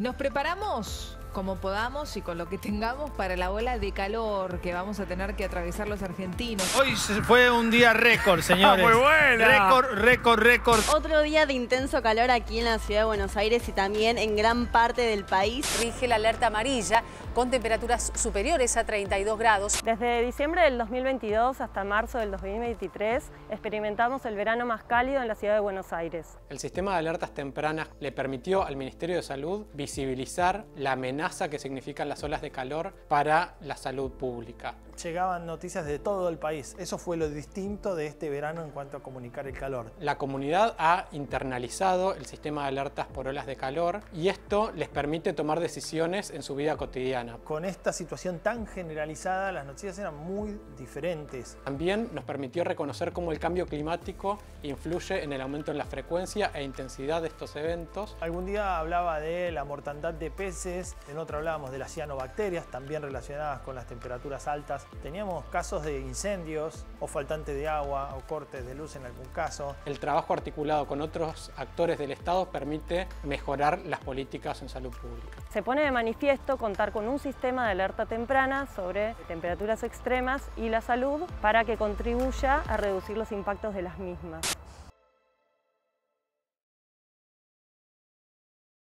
Nos preparamos como podamos y con lo que tengamos para la ola de calor que vamos a tener que atravesar los argentinos. Hoy fue un día récord, señores. ¡Muy buena! Récord. Otro día de intenso calor aquí en la ciudad de Buenos Aires y también en gran parte del país. Rige la alerta amarilla con temperaturas superiores a 32 grados. Desde diciembre del 2022 hasta marzo del 2023 experimentamos el verano más cálido en la ciudad de Buenos Aires. El sistema de alertas tempranas le permitió al Ministerio de Salud visibilizar la amenaza que significan las olas de calor para la salud pública. Llegaban noticias de todo el país. Eso fue lo distinto de este verano en cuanto a comunicar el calor. La comunidad ha internalizado el sistema de alertas por olas de calor y esto les permite tomar decisiones en su vida cotidiana. Con esta situación tan generalizada, las noticias eran muy diferentes. También nos permitió reconocer cómo el cambio climático influye en el aumento en la frecuencia e intensidad de estos eventos. Algún día hablaba de la mortandad de peces, en otro hablábamos de las cianobacterias, también relacionadas con las temperaturas altas. Teníamos casos de incendios o faltante de agua o cortes de luz en algún caso. El trabajo articulado con otros actores del Estado permite mejorar las políticas en salud pública. Se pone de manifiesto contar con un sistema de alerta temprana sobre temperaturas extremas y la salud para que contribuya a reducir los impactos de las mismas.